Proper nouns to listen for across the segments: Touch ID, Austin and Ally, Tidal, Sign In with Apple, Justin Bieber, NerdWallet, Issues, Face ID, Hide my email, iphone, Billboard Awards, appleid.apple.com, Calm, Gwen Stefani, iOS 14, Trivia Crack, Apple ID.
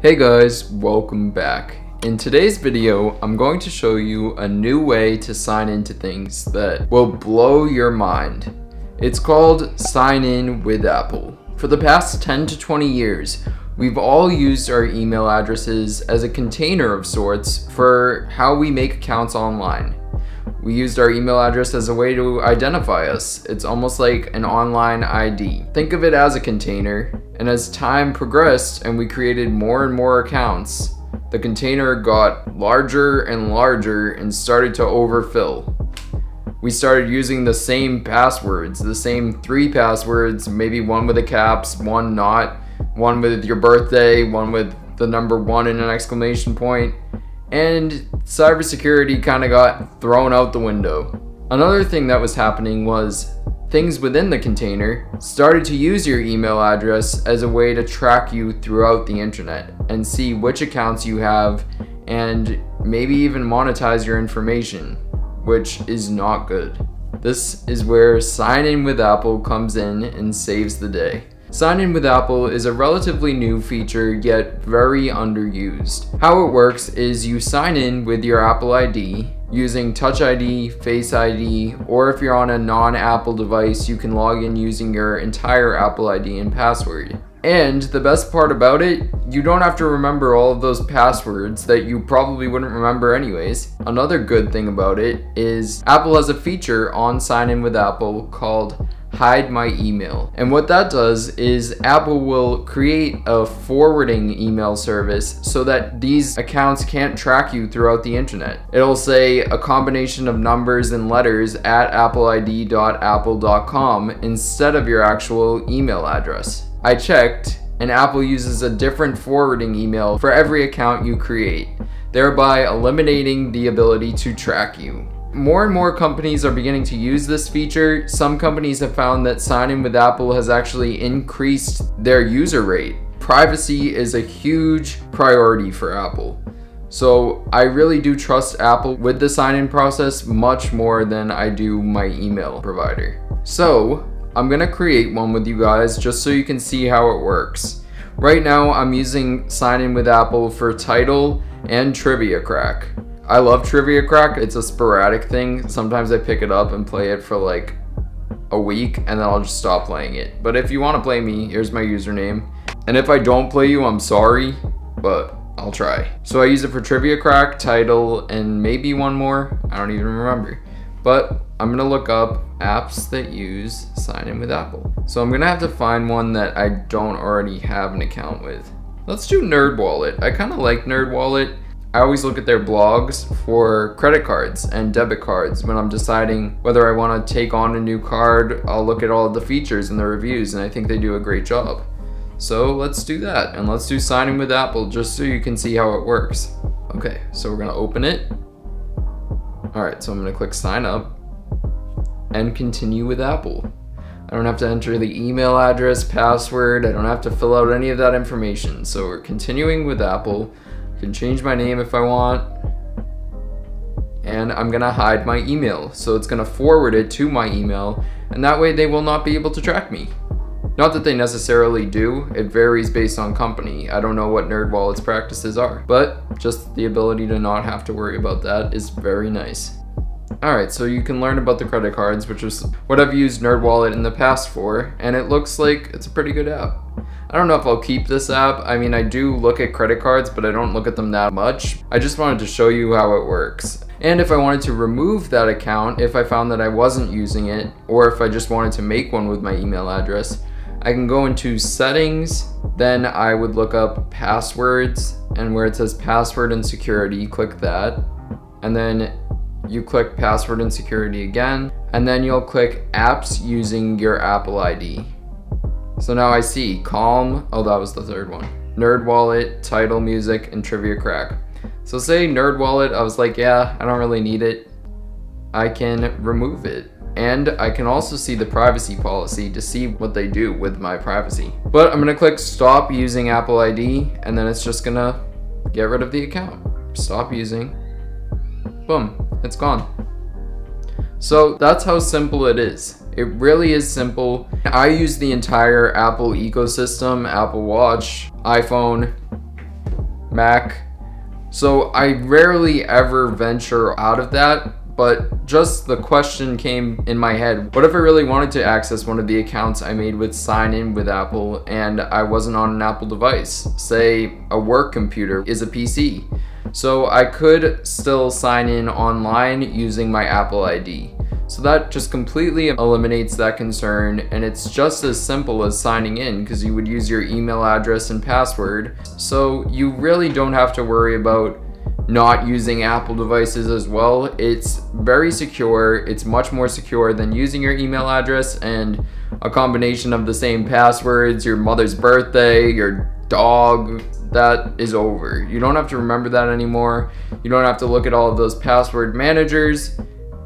Hey guys, welcome back. In today's video, I'm going to show you a new way to sign into things that will blow your mind. It's called Sign In with Apple. For the past 10 to 20 years, we've all used our email addresses as a container of sorts for how we make accounts online. We used our email address as a way to identify us. It's almost like an online ID. Think of it as a container, and as time progressed and we created more and more accounts, the container got larger and larger and started to overfill. We started using the same passwords, the same three passwords, maybe one with the caps, one not, one with your birthday, one with the number one and an exclamation point, and cybersecurity kind of got thrown out the window. Another thing that was happening was things within the container started to use your email address as a way to track you throughout the internet and see which accounts you have and maybe even monetize your information, which is not good. This is where Sign In with Apple comes in and saves the day. Sign In with Apple is a relatively new feature, yet very underused. How it works is you sign in with your Apple ID using Touch ID, Face ID, or if you're on a non-Apple device, you can log in using your entire Apple ID and password. And the best part about it, you don't have to remember all of those passwords that you probably wouldn't remember anyways. Another good thing about it is Apple has a feature on Sign In with Apple called Hide My Email. And what that does is Apple will create a forwarding email service so that these accounts can't track you throughout the internet. It'll say a combination of numbers and letters at appleid.apple.com instead of your actual email address. I checked, and Apple uses a different forwarding email for every account you create, thereby eliminating the ability to track you. More and more companies are beginning to use this feature. Some companies have found that Sign In with Apple has actually increased their user rate. Privacy is a huge priority for Apple. So I really do trust Apple with the sign-in process much more than I do my email provider. So I'm gonna create one with you guys just so you can see how it works. Right now I'm using Sign In with Apple for Tidal and Trivia Crack. I love Trivia Crack, it's a sporadic thing. Sometimes I pick it up and play it for like a week and then I'll just stop playing it. But if you wanna play me, here's my username. And if I don't play you, I'm sorry, but I'll try. So I use it for Trivia Crack, Tidal, and maybe one more, I don't even remember. But I'm gonna look up apps that use Sign In with Apple. So I'm gonna have to find one that I don't already have an account with. Let's do NerdWallet. I kinda like NerdWallet. I always look at their blogs for credit cards and debit cards when I'm deciding whether I want to take on a new card. I'll look at all of the features and the reviews, and I think they do a great job. So let's do that, and let's do Sign In with Apple just so you can see how it works. Okay, so we're gonna open it. All right, so I'm gonna click sign up and continue with Apple. I don't have to enter the email address, password. I don't have to fill out any of that information. So we're continuing with Apple. I can change my name if I want, and I'm gonna hide my email, so it's gonna forward it to my email, and that way they will not be able to track me. Not that they necessarily do, it varies based on company. I don't know what NerdWallet's practices are, but just the ability to not have to worry about that is very nice. Alright, so you can learn about the credit cards, which is what I've used NerdWallet in the past for, and it looks like it's a pretty good app. I don't know if I'll keep this app. I mean, I do look at credit cards, but I don't look at them that much. I just wanted to show you how it works. And if I wanted to remove that account, if I found that I wasn't using it, or if I just wanted to make one with my email address, I can go into settings, then I would look up passwords, and where it says password and security, click that. And then you click password and security again, and then you'll click apps using your Apple ID. So now I see Calm, oh that was the third one, NerdWallet, Tidal Music, and Trivia Crack. So say NerdWallet, I was like, yeah, I don't really need it. I can remove it. And I can also see the privacy policy to see what they do with my privacy. But I'm gonna click stop using Apple ID, and then it's just gonna get rid of the account. Stop using, boom, it's gone. So that's how simple it is. It really is simple. I use the entire Apple ecosystem, Apple Watch, iPhone, Mac. So I rarely ever venture out of that, but just the question came in my head, what if I really wanted to access one of the accounts I made with Sign In with Apple and I wasn't on an Apple device? Say a work computer is a PC. So I could still sign in online using my Apple ID. So that just completely eliminates that concern, and it's just as simple as signing in because you would use your email address and password. So you really don't have to worry about not using Apple devices as well. It's very secure. It's much more secure than using your email address and a combination of the same passwords, your mother's birthday, your dog. That is over. You don't have to remember that anymore. You don't have to look at all of those password managers.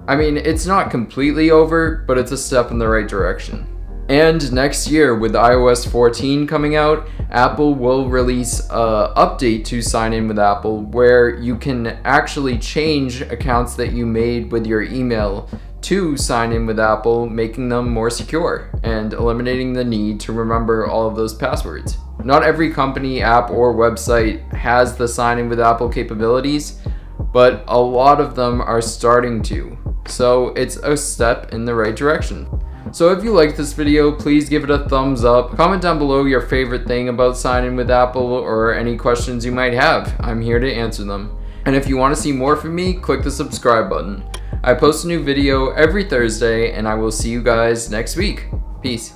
I mean, it's not completely over, but it's a step in the right direction. And next year, with iOS 14 coming out, Apple will release an update to Sign In with Apple where you can actually change accounts that you made with your email to Sign In with Apple, making them more secure and eliminating the need to remember all of those passwords. Not every company, app, or website has the Sign In with Apple capabilities, but a lot of them are starting to. So it's a step in the right direction. So if you liked this video, please give it a thumbs up. Comment down below your favorite thing about Sign In with Apple or any questions you might have. I'm here to answer them. And if you want to see more from me, click the subscribe button. I post a new video every Thursday, and I will see you guys next week. Peace.